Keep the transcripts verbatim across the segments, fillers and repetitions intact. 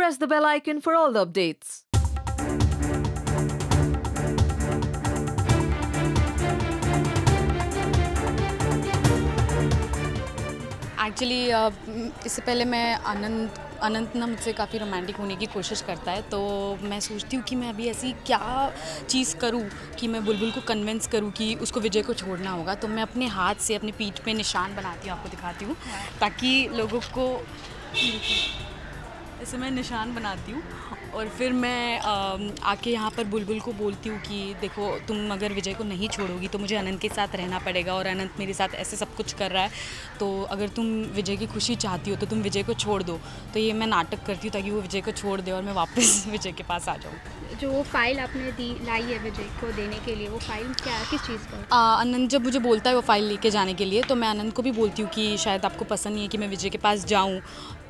press the bell icon for all the updates. Actually uh, इससे पहले मैं अनंत अनंत ना मुझसे काफ़ी रोमांटिक होने की कोशिश करता है, तो मैं सोचती हूँ कि मैं अभी ऐसी क्या चीज़ करूँ कि मैं बुलबुल को कन्विंस करूँ कि उसको विजय को छोड़ना होगा। तो मैं अपने हाथ से अपने पीठ पे निशान बनाती हूँ, आपको दिखाती हूँ ताकि लोगों को, ऐसे मैं निशान बनाती हूँ और फिर मैं आके यहाँ पर बुलबुल को बोलती हूँ कि देखो तुम अगर विजय को नहीं छोड़ोगी तो मुझे अनंत के साथ रहना पड़ेगा और अनंत मेरे साथ ऐसे सब कुछ कर रहा है, तो अगर तुम विजय की खुशी चाहती हो तो तुम विजय को छोड़ दो। तो ये मैं नाटक करती हूँ ताकि वो विजय को छोड़ दे और मैं वापस विजय के पास आ जाऊँ। जो वो फाइल आपने दी लाई है विजय को देने के लिए, वो फाइल क्या है, किस चीज़ का? अनंत जब मुझे बोलता है वो फाइल लेके जाने के लिए, तो मैं अनंत को भी बोलती हूँ कि शायद आपको पसंद नहीं है कि मैं विजय के पास जाऊँ,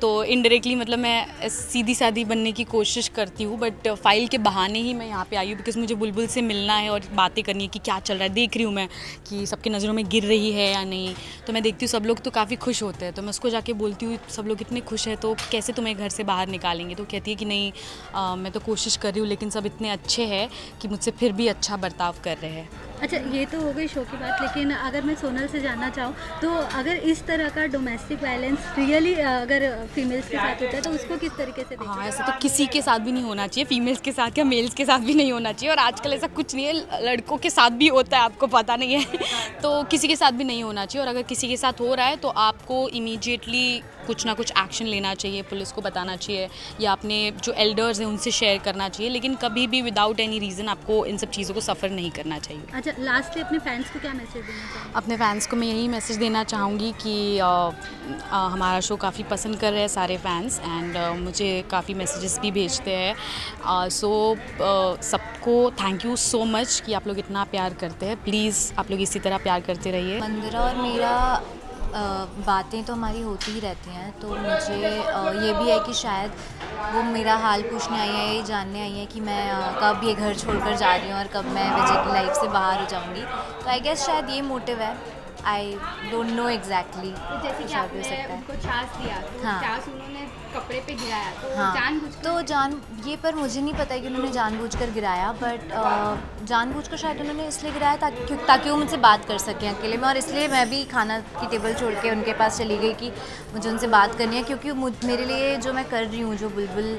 तो इनडायरेक्टली मतलब मैं सीधी सादी बनने की कोशिश करती हूँ, बट फाइल के बहाने ही मैं यहाँ पे आई हूँ बिकॉज मुझे बुलबुल से मिलना है और बातें करनी है कि क्या चल रहा है। देख रही हूँ मैं कि सबके नज़रों में गिर रही है या नहीं, तो मैं देखती हूँ सब लोग तो काफ़ी खुश होते हैं, तो मैं उसको जाके बोलती हूँ सब लोग इतने खुश हैं तो कैसे तुम्हें घर से बाहर निकालेंगे। तो कहती है कि नहीं आ, मैं तो कोशिश कर रही हूँ लेकिन सब इतने अच्छे हैं कि मुझसे फिर भी अच्छा बर्ताव कर रहे हैं। अच्छा, ये तो हो गई शो की बात, लेकिन अगर मैं सोनल से जानना चाहूँ तो अगर इस तरह का डोमेस्टिक वायलेंस रियली अगर फीमेल्स के साथ होता है तो उसको किस तरीके से? हाँ, ऐसा तो किसी के साथ भी नहीं होना चाहिए, फीमेल्स के साथ या मेल्स के साथ भी नहीं होना चाहिए, और आजकल ऐसा कुछ नहीं है, लड़कों के साथ भी होता है, आपको पता नहीं है, तो किसी के साथ भी नहीं होना चाहिए। और अगर किसी के साथ हो रहा है तो आपको इमीडिएटली कुछ ना कुछ एक्शन लेना चाहिए, पुलिस को बताना चाहिए या अपने जो एल्डर्स हैं उनसे शेयर करना चाहिए, लेकिन कभी भी विदाउट एनी रीज़न आपको इन सब चीज़ों को सफ़र नहीं करना चाहिए। अच्छा, लास्टली अपने फैंस को क्या मैसेज देना चाहिए? अपने फैंस को मैं यही मैसेज देना चाहूँगी कि आ, आ, हमारा शो काफ़ी पसंद कर रहे हैं सारे फैंस, एंड मुझे काफ़ी मैसेजेस भी भेजते हैं, सो सबको थैंक यू सो मच कि आप लोग इतना प्यार करते हैं। प्लीज़ आप लोग इसी तरह प्यार करते रहिए। मंदिरा और मेरा बातें तो हमारी होती ही रहती हैं, तो मुझे ये भी है कि शायद वो मेरा हाल पूछने आई है, ये जानने आई है कि मैं कब ये घर छोड़कर जा रही हूँ और कब मैं विजय की लाइफ से बाहर हो जाऊँगी, तो आई गेस शायद ये मोटिव है। आई डोंट नो एग्जैक्टली कुछ, तो जान ये पर मुझे नहीं पता है कि उन्होंने जानबूझकर गिराया, बट uh, जानबूझकर शायद उन्होंने इसलिए गिराया ताकि ताकि वो मुझसे बात कर सकें अकेले में, और इसलिए मैं भी खाना की टेबल छोड़ के उनके पास चली गई कि मुझे उनसे बात करनी है, क्योंकि मेरे लिए जो मैं कर रही हूँ, जो बुलबुल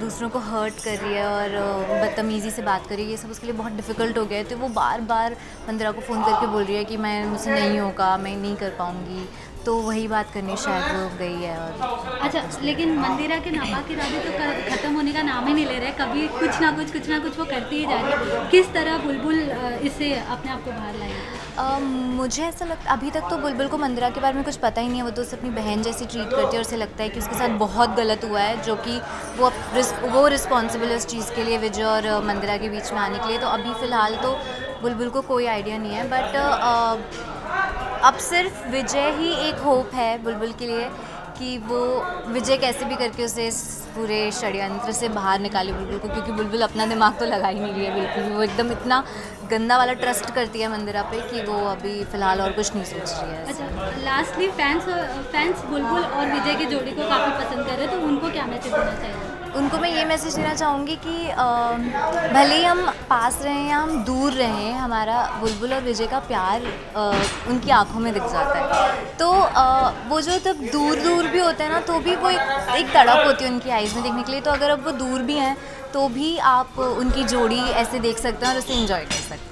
दूसरों को हर्ट कर रही है और बदतमीज़ी से बात कर रही है, ये सब उसके लिए बहुत डिफ़िकल्ट हो गया है। तो वो बार बार मंदिरा को फ़ोन करके बोल रही है कि मैं मुझसे नहीं होगा, मैं नहीं कर पाऊँगी, तो वही बात करनी शायद हो गई है। और अच्छा, लेकिन मंदिरा के नापाक इरादे तो ख़त्म होने का नाम ही नहीं ले रहे, कभी कुछ ना कुछ कुछ ना कुछ वो करती ही जा रही है। किस तरह बुलबुल इससे अपने आप को बाहर लाएगी? मुझे ऐसा लगता अभी तक तो बुलबुल को मंदिरा के बारे में कुछ पता ही नहीं है, वो तो उसे अपनी बहन जैसी ट्रीट करती है और उसे लगता है कि उसके साथ बहुत गलत हुआ है, जो कि वो वो रिस्पॉन्सिबल है उस चीज़ के लिए, विजय और मंदिरा के बीच में आने के लिए। तो अभी फ़िलहाल तो बुलबुल को कोई आइडिया नहीं है, बट अब सिर्फ विजय ही एक होप है बुलबुल के लिए कि वो विजय कैसे भी करके उसे इस पूरे षड्यंत्र से बाहर निकाले बुलबुल को, क्योंकि बुलबुल अपना दिमाग तो लगा ही नहीं रही है बिल्कुल, वो एकदम इतना गंदा वाला ट्रस्ट करती है मंदिरा पे कि वो अभी फ़िलहाल और कुछ नहीं सोच रही है। अच्छा, लास्टली फैंस फैंस बुलबुल और विजय की जोड़ी को काफ़ी पसंद कर रहे हैं, तो उनको क्या मैसेज देना चाहिए? उनको मैं ये मैसेज देना चाहूँगी कि भले ही हम पास रहें या हम दूर रहें, हमारा बुलबुल और विजय का प्यार उनकी आंखों में दिख जाता है, तो वो जो तब दूर दूर भी होता है ना, तो भी वो एक एक तड़प होती है उनकी आइज़ में देखने के लिए, तो अगर अब वो दूर भी हैं तो भी आप उनकी जोड़ी ऐसे देख सकते हैं और उसे एंजॉय कर सकते हैं।